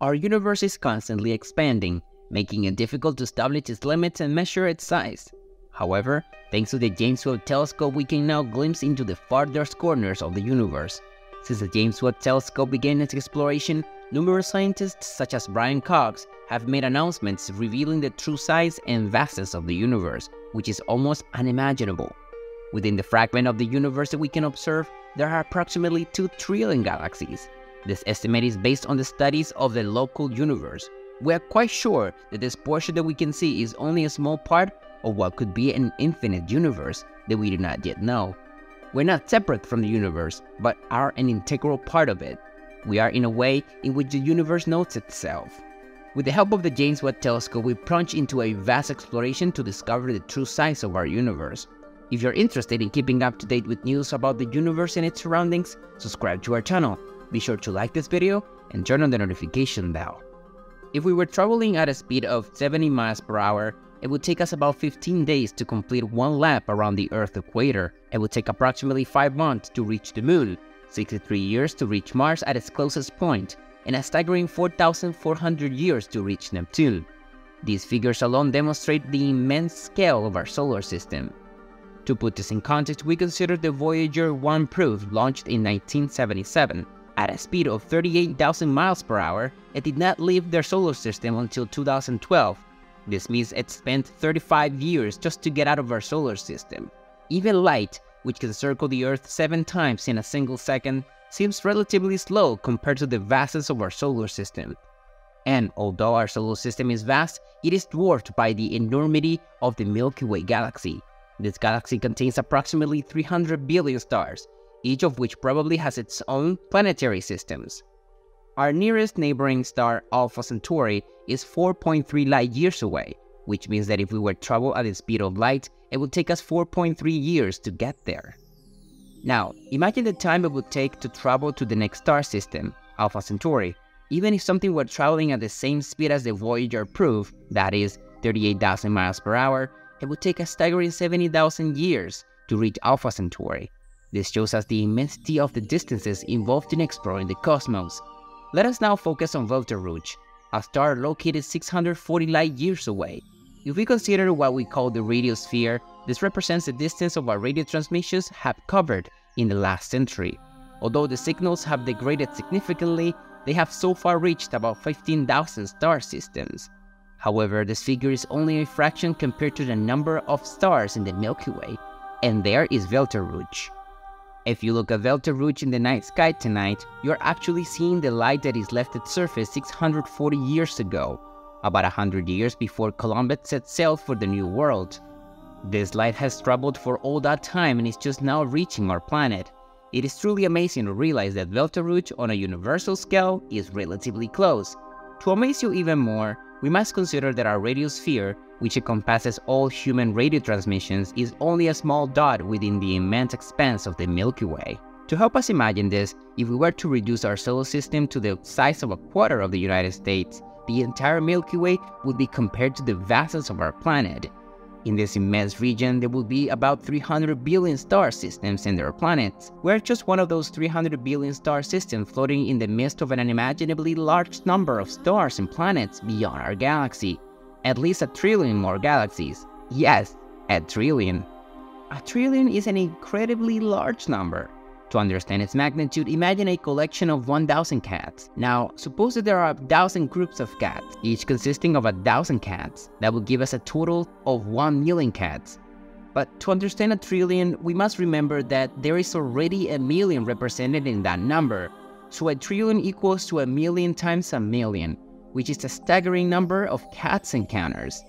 Our universe is constantly expanding, making it difficult to establish its limits and measure its size. However, thanks to the James Webb Telescope, we can now glimpse into the farthest corners of the universe. Since the James Webb Telescope began its exploration, numerous scientists such as Brian Cox have made announcements revealing the true size and vastness of the universe, which is almost unimaginable. Within the fragment of the universe that we can observe, there are approximately 2 trillion galaxies. This estimate is based on the studies of the local universe. We are quite sure that this portion that we can see is only a small part of what could be an infinite universe that we do not yet know. We're not separate from the universe, but are an integral part of it. We are in a way in which the universe knows itself. With the help of the James Webb Telescope, we plunge into a vast exploration to discover the true size of our universe. If you're interested in keeping up to date with news about the universe and its surroundings, subscribe to our channel. Be sure to like this video and turn on the notification bell. If we were traveling at a speed of 70 miles per hour, it would take us about 15 days to complete one lap around the Earth's equator. It would take approximately 5 months to reach the Moon, 63 years to reach Mars at its closest point, and a staggering 4,400 years to reach Neptune. These figures alone demonstrate the immense scale of our solar system. To put this in context, we consider the Voyager 1 probe launched in 1977. At a speed of 38,000 miles per hour, it did not leave their solar system until 2012. This means it spent 35 years just to get out of our solar system. Even light, which can circle the Earth 7 times in a single second, seems relatively slow compared to the vastness of our solar system. And although our solar system is vast, it is dwarfed by the enormity of the Milky Way galaxy. This galaxy contains approximately 300 billion stars, each of which probably has its own planetary systems. Our nearest neighboring star, Alpha Centauri, is 4.3 light years away, which means that if we were to travel at the speed of light, it would take us 4.3 years to get there. Now, imagine the time it would take to travel to the next star system, Alpha Centauri. Even if something were traveling at the same speed as the Voyager probe, that is, 38,000 miles per hour, it would take a staggering 70,000 years to reach Alpha Centauri. This shows us the immensity of the distances involved in exploring the cosmos. Let us now focus on Veltaruch, a star located 640 light-years away. If we consider what we call the radiosphere, this represents the distance of our radio transmissions have covered in the last century. Although the signals have degraded significantly, they have so far reached about 15,000 star systems. However, this figure is only a fraction compared to the number of stars in the Milky Way, and there is Veltaruch. If you look at Veltaruch in the night sky tonight, you're actually seeing the light that is left its surface 640 years ago, about 100 years before Columbus set sail for the New World. This light has traveled for all that time and is just now reaching our planet. It is truly amazing to realize that Veltaruch on a universal scale is relatively close. To amaze you even more, we must consider that our radiosphere, which encompasses all human radio transmissions, is only a small dot within the immense expanse of the Milky Way. To help us imagine this, if we were to reduce our solar system to the size of a quarter of the United States, the entire Milky Way would be compared to the vastness of our planet. In this immense region, there would be about 300 billion star systems and their planets. We're just one of those 300 billion star systems floating in the midst of an unimaginably large number of stars and planets beyond our galaxy. At least a trillion more galaxies. Yes, a trillion. A trillion is an incredibly large number. To understand its magnitude, imagine a collection of 1,000 cats. Now, suppose that there are 1,000 groups of cats, each consisting of 1,000 cats. That would give us a total of 1 million cats. But to understand a trillion, we must remember that there is already a million represented in that number. So a trillion equals to a million times a million, which is a staggering number of cats encounters.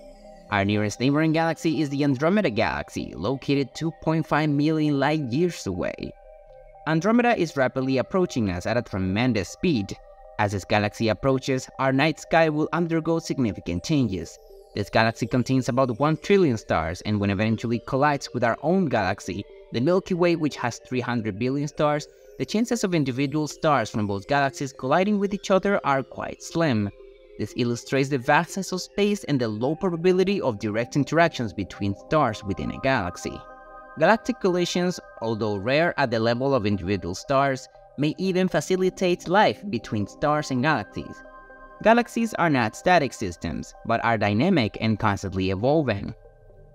Our nearest neighboring galaxy is the Andromeda Galaxy, located 2.5 million light-years away. Andromeda is rapidly approaching us at a tremendous speed. As this galaxy approaches, our night sky will undergo significant changes. This galaxy contains about 1 trillion stars, and when eventually collides with our own galaxy, the Milky Way, which has 300 billion stars, the chances of individual stars from both galaxies colliding with each other are quite slim. This illustrates the vastness of space and the low probability of direct interactions between stars within a galaxy. Galactic collisions, although rare at the level of individual stars, may even facilitate life between stars and galaxies. Galaxies are not static systems, but are dynamic and constantly evolving.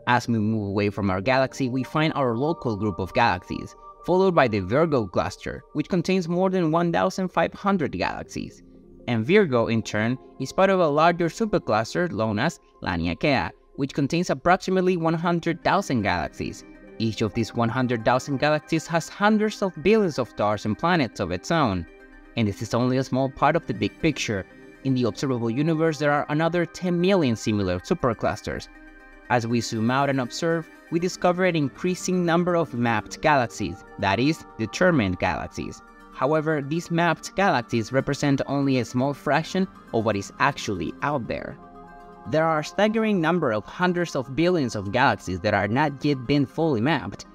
As we move away from our galaxy, we find our local group of galaxies, followed by the Virgo cluster, which contains more than 1,500 galaxies. And Virgo, in turn, is part of a larger supercluster known as Laniakea, which contains approximately 100,000 galaxies. Each of these 100,000 galaxies has hundreds of billions of stars and planets of its own. And this is only a small part of the big picture. In the observable universe, there are another 10 million similar superclusters. As we zoom out and observe, we discover an increasing number of mapped galaxies, that is, determined galaxies. However, these mapped galaxies represent only a small fraction of what is actually out there. There are a staggering number of hundreds of billions of galaxies that are not yet been fully mapped.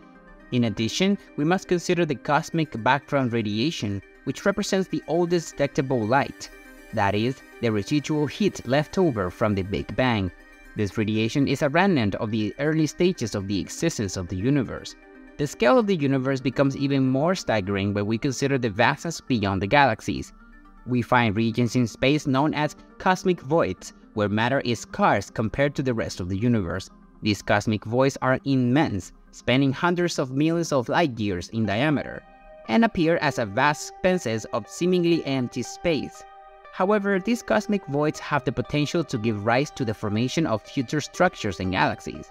In addition, we must consider the cosmic background radiation, which represents the oldest detectable light, that is, the residual heat left over from the Big Bang. This radiation is a remnant of the early stages of the existence of the universe. The scale of the universe becomes even more staggering when we consider the vastness beyond the galaxies. We find regions in space known as cosmic voids, where matter is scarce compared to the rest of the universe. These cosmic voids are immense, spanning hundreds of millions of light years in diameter, and appear as a vast expanse of seemingly empty space. However, these cosmic voids have the potential to give rise to the formation of future structures and galaxies.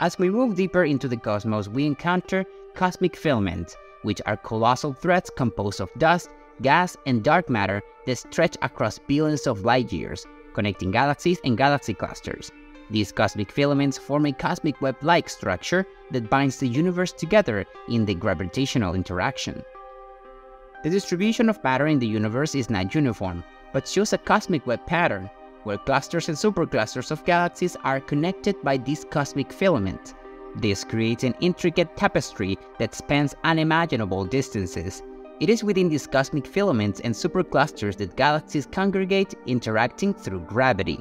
As we move deeper into the cosmos, we encounter cosmic filaments, which are colossal threads composed of dust, gas, and dark matter that stretch across billions of light years, connecting galaxies and galaxy clusters. These cosmic filaments form a cosmic web-like structure that binds the universe together in the gravitational interaction. The distribution of matter in the universe is not uniform, but shows a cosmic web pattern, where clusters and superclusters of galaxies are connected by these cosmic filaments. This creates an intricate tapestry that spans unimaginable distances. It is within these cosmic filaments and superclusters that galaxies congregate, interacting through gravity.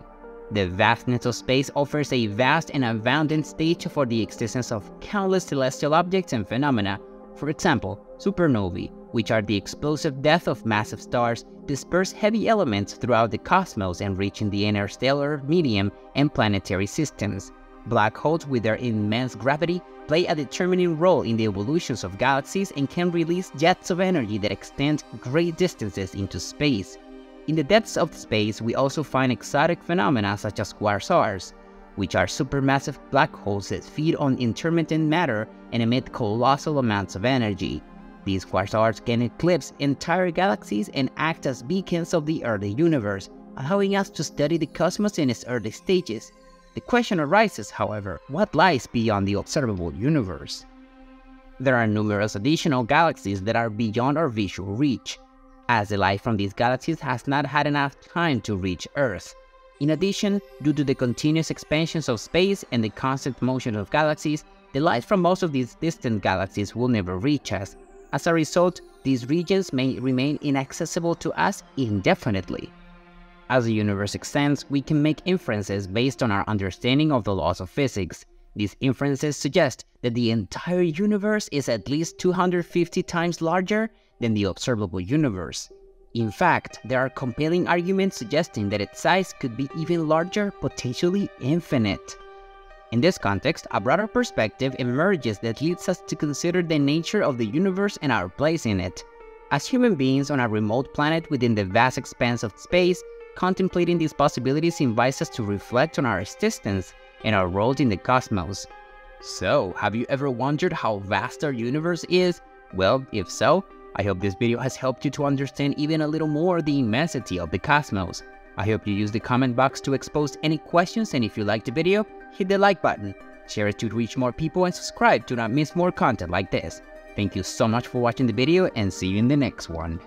The vastness of space offers a vast and abundant stage for the existence of countless celestial objects and phenomena, for example, supernovae, which are the explosive death of massive stars, disperse heavy elements throughout the cosmos and reaching the interstellar medium and planetary systems. Black holes, with their immense gravity, play a determining role in the evolutions of galaxies and can release jets of energy that extend great distances into space. In the depths of space, we also find exotic phenomena such as quasars, which are supermassive black holes that feed on intermittent matter and emit colossal amounts of energy. These quasars can eclipse entire galaxies and act as beacons of the early universe, allowing us to study the cosmos in its early stages. The question arises, however, what lies beyond the observable universe? There are numerous additional galaxies that are beyond our visual reach, as the light from these galaxies has not had enough time to reach Earth. In addition, due to the continuous expansions of space and the constant motion of galaxies, the light from most of these distant galaxies will never reach us. As a result, these regions may remain inaccessible to us indefinitely. As the universe extends, we can make inferences based on our understanding of the laws of physics. These inferences suggest that the entire universe is at least 250 times larger than the observable universe. In fact, there are compelling arguments suggesting that its size could be even larger, potentially infinite. In this context, a broader perspective emerges that leads us to consider the nature of the universe and our place in it. As human beings on a remote planet within the vast expanse of space, contemplating these possibilities invites us to reflect on our existence and our role in the cosmos. So, have you ever wondered how vast our universe is? Well, if so, I hope this video has helped you to understand even a little more the immensity of the cosmos. I hope you use the comment box to expose any questions, and if you liked the video, hit the like button, share it to reach more people, and subscribe to not miss more content like this. Thank you so much for watching the video, and see you in the next one.